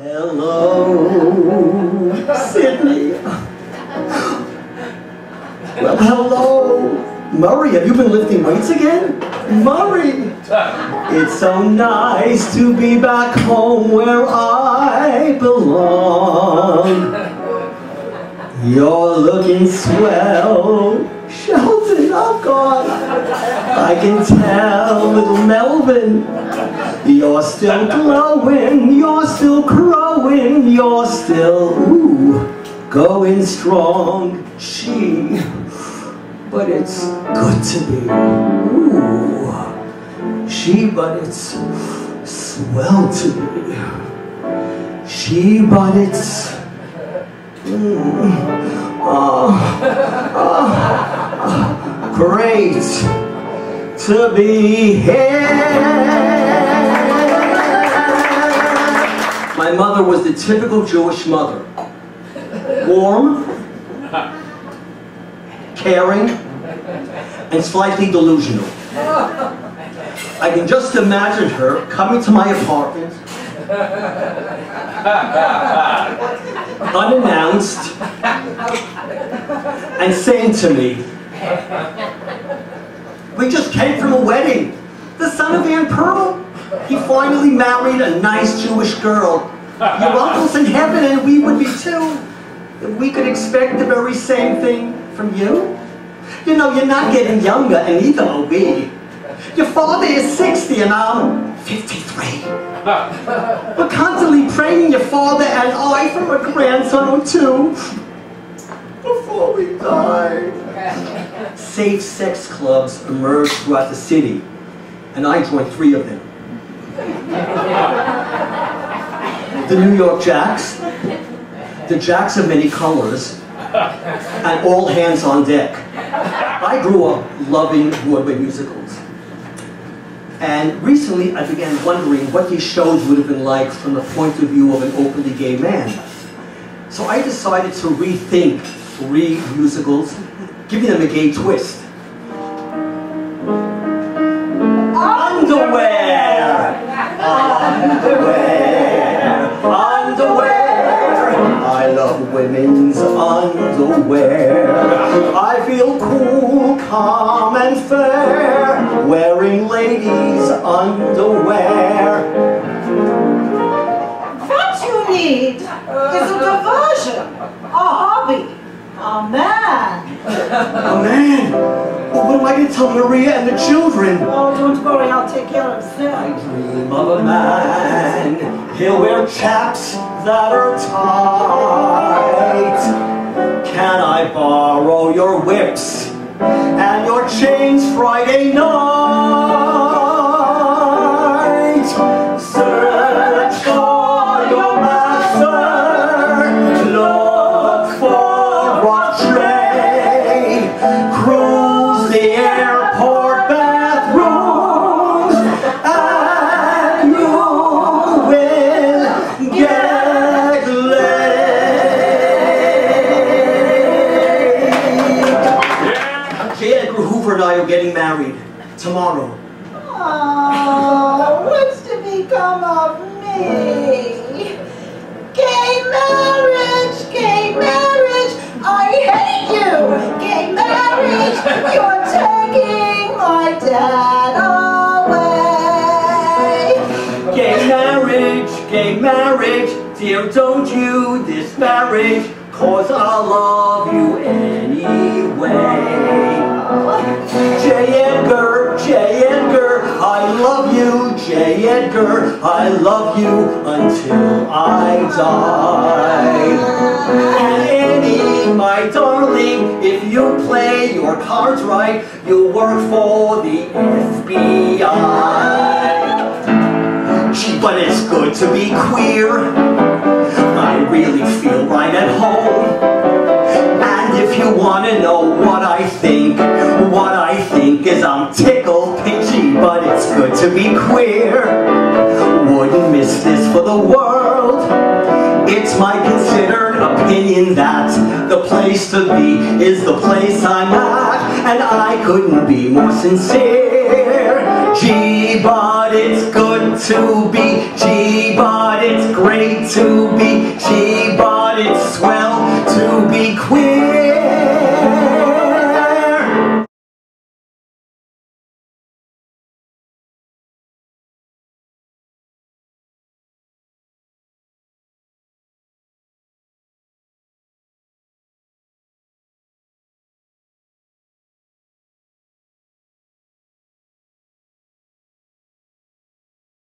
Hello, Sydney. Well, hello, Murray. Have you been lifting weights again? Murray! It's so nice to be back home where I belong. You're looking swell, Sheldon. Oh God, I can tell, little Melvin. You're still glowing, you're still crowing, you're still going strong. Gee, but it's good to be. Ooh, she, but it's swell to be. She, but it's. Great to be here. My mother was the typical Jewish mother. Warm, caring, and slightly delusional. I can just imagine her coming to my apartment unannounced and saying to me, "We just came from a wedding. The son of Ann Pearl, he finally married a nice Jewish girl. Your uncle's in heaven and we would be too. If we could expect the very same thing from you. You know, you're not getting younger and neither are we. Your father is 60 and I'm 53. We're constantly praying, your father and I, for a grandson or two before we die." Safe sex clubs emerged throughout the city, and I joined 3 of them. The New York Jacks, the Jacks of many colors, and all hands on deck. I grew up loving Broadway musicals. And recently, I began wondering what these shows would have been like from the point of view of an openly gay man. So I decided to rethink 3 musicals, giving them a gay twist. Underwear! Underwear! Underwear! I love women's underwear. I feel cool, calm, and fair, wearing ladies' underwear. What you need is a diversion, a hobby, a man. A man? Well, what am I going to tell Maria and the children? Oh, don't worry, I'll take care of them. I dream of a man. He'll wear chaps that are tight. Can I borrow your whips and your chains Friday night? Search for your master, look for a tray, cruise the airport bathrooms, and you will get laid. J. Edgar Hoover and I are getting married tomorrow. Oh, what's to become of me? Gay marriage, gay marriage, I hate you. Gay marriage, you're taking my dad away. Gay marriage, dear, don't you this marriage, 'cause I'll love you anyway. J. Edgar, I love you. J. Edgar, I love you until I die. And Annie, my darling, if you play your cards right, you'll work for the FBI. Gee, but it's good to be queer. I really feel right at home. If you want to know what I think is I'm tickled pinchy, but it's good to be queer. Wouldn't miss this for the world. It's my considered opinion that the place to be is the place I'm at, and I couldn't be more sincere. Gee, but it's good to be. Gee, but it's grade 2B. She bought it swell.